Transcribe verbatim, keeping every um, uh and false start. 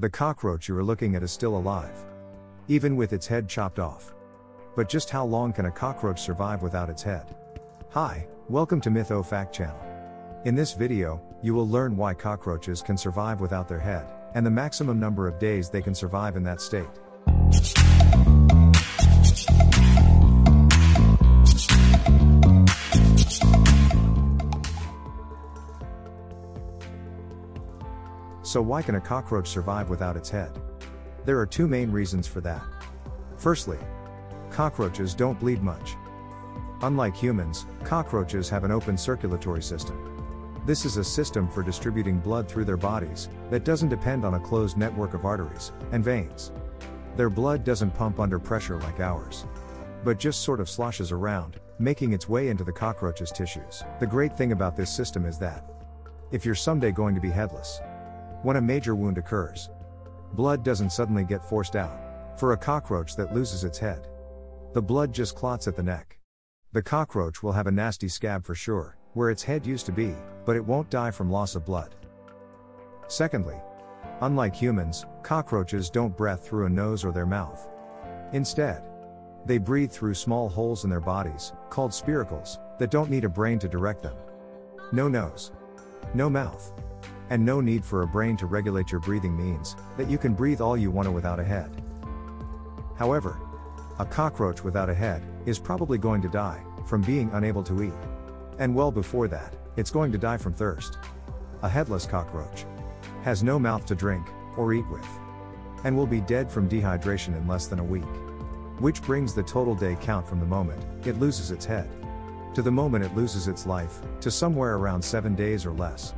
The cockroach you are looking at is still alive, even with its head chopped off. But just how long can a cockroach survive without its head? Hi, welcome to MythoFact channel. In this video, you will learn why cockroaches can survive without their head, and the maximum number of days they can survive in that state. So why can a cockroach survive without its head? There are two main reasons for that. Firstly, cockroaches don't bleed much. Unlike humans, cockroaches have an open circulatory system. This is a system for distributing blood through their bodies that doesn't depend on a closed network of arteries and veins. Their blood doesn't pump under pressure like ours, but just sort of sloshes around, making its way into the cockroach's tissues. The great thing about this system is that if you're someday going to be headless, when a major wound occurs, blood doesn't suddenly get forced out. For a cockroach that loses its head, the blood just clots at the neck. The cockroach will have a nasty scab for sure, where its head used to be, but it won't die from loss of blood. Secondly, unlike humans, cockroaches don't breathe through a nose or their mouth. Instead, they breathe through small holes in their bodies, called spiracles, that don't need a brain to direct them. No nose, no mouth, and no need for a brain to regulate your breathing means that you can breathe all you want to without a head. However, a cockroach without a head is probably going to die from being unable to eat. And well before that, it's going to die from thirst. A headless cockroach has no mouth to drink or eat with, and will be dead from dehydration in less than a week. Which brings the total day count from the moment it loses its head to the moment it loses its life to somewhere around seven days or less.